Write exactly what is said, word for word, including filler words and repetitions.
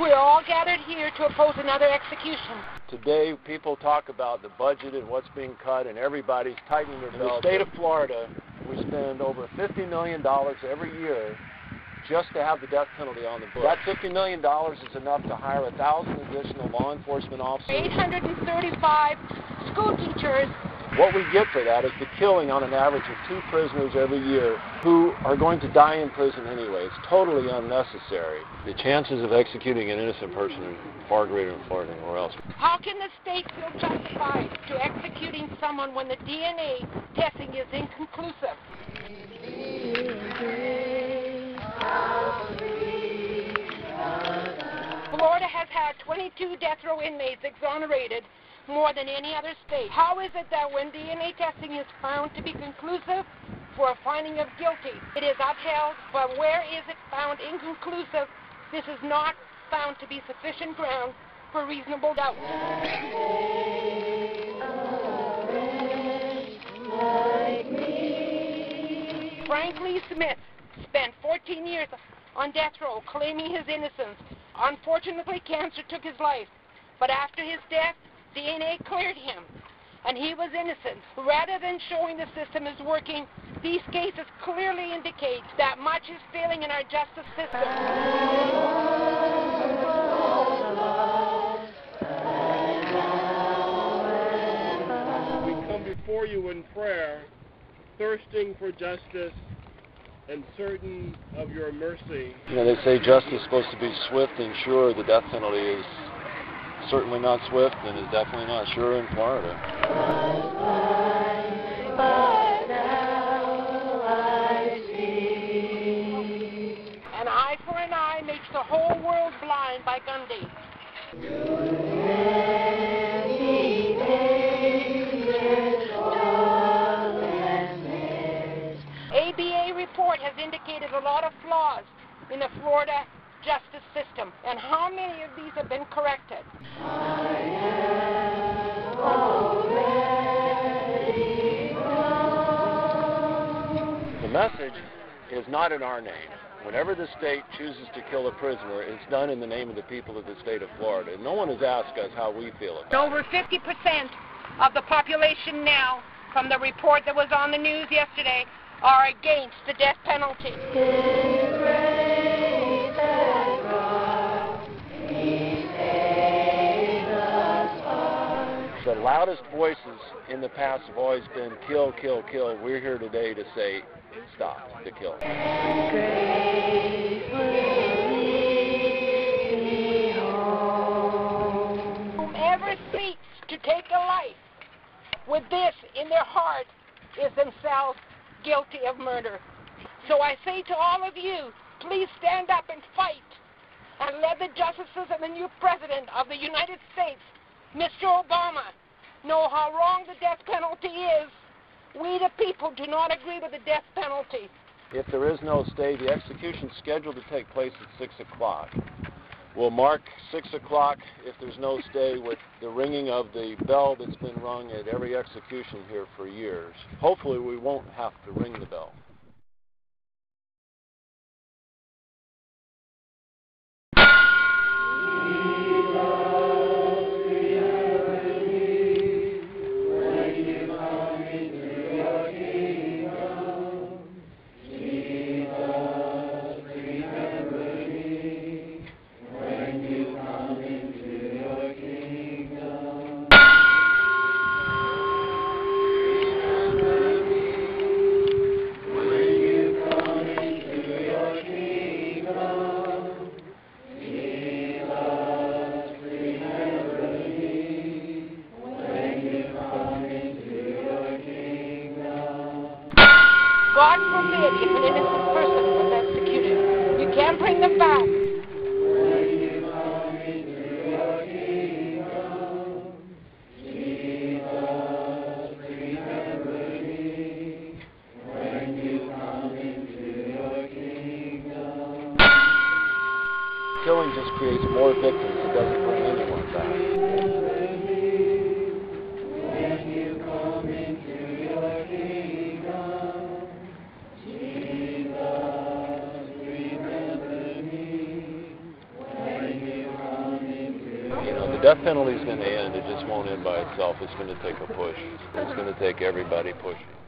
We're all gathered here to oppose another execution. Today, people talk about the budget and what's being cut, and everybody's tightening their belts. In the state of Florida, we spend over fifty million dollars every year just to have the death penalty on the books. That fifty million dollars is enough to hire one thousand additional law enforcement officers. eight hundred thirty-five school teachers. What we get for that is the killing on an average of two prisoners every year who are going to die in prison anyway. It's totally unnecessary. The chances of executing an innocent person are far greater in Florida than anywhere else. How can the state feel justified to executing someone when the D N A testing is inconclusive? Florida has had twenty-two death row inmates exonerated more than any other state. How is it that when D N A testing is found to be conclusive for a finding of guilty, it is upheld, but where is it found inconclusive, this is not found to be sufficient ground for reasonable doubt. Frank Lee Smith spent fourteen years on death row claiming his innocence. Unfortunately, cancer took his life, but after his death, D N A cleared him, and he was innocent. Rather than showing the system is working, these cases clearly indicate that much is failing in our justice system. We come before you in prayer, thirsting for justice and certain of your mercy. You know, they say justice is supposed to be swift and sure. The death penalty is certainly not swift, and is definitely not sure in Florida. An eye for an eye makes the whole world blind by Gandhi. A B A report has indicated a lot of flaws in the Florida justice system, and how many of these have been corrected? I am already gone. The message is not in our name. Whenever the state chooses to kill a prisoner, it's done in the name of the people of the state of Florida. No one has asked us how we feel about it. Over fifty percent of the population now, from the report that was on the news yesterday, are against the death penalty. The loudest voices in the past have always been kill, kill, kill. We're here today to say stop the kill. Whomever seeks to take a life with this in their heart is themselves guilty of murder. So I say to all of you, please stand up and fight, and let the justices and the new President of the United States, Mister Obama, know how wrong the death penalty is. We the people do not agree with the death penalty. If there is no stay, the execution is scheduled to take place at six o'clock. We'll mark six o'clock if there's no stay with the ringing of the bell that's been rung at every execution here for years. Hopefully we won't have to ring the bell. God forbid if an innocent person was executed. You can't bring them back. Killing just creates more victims. It doesn't bring anyone back. death penalty is going to end. It just won't end by itself. It's going to take a push. It's going to take everybody pushing.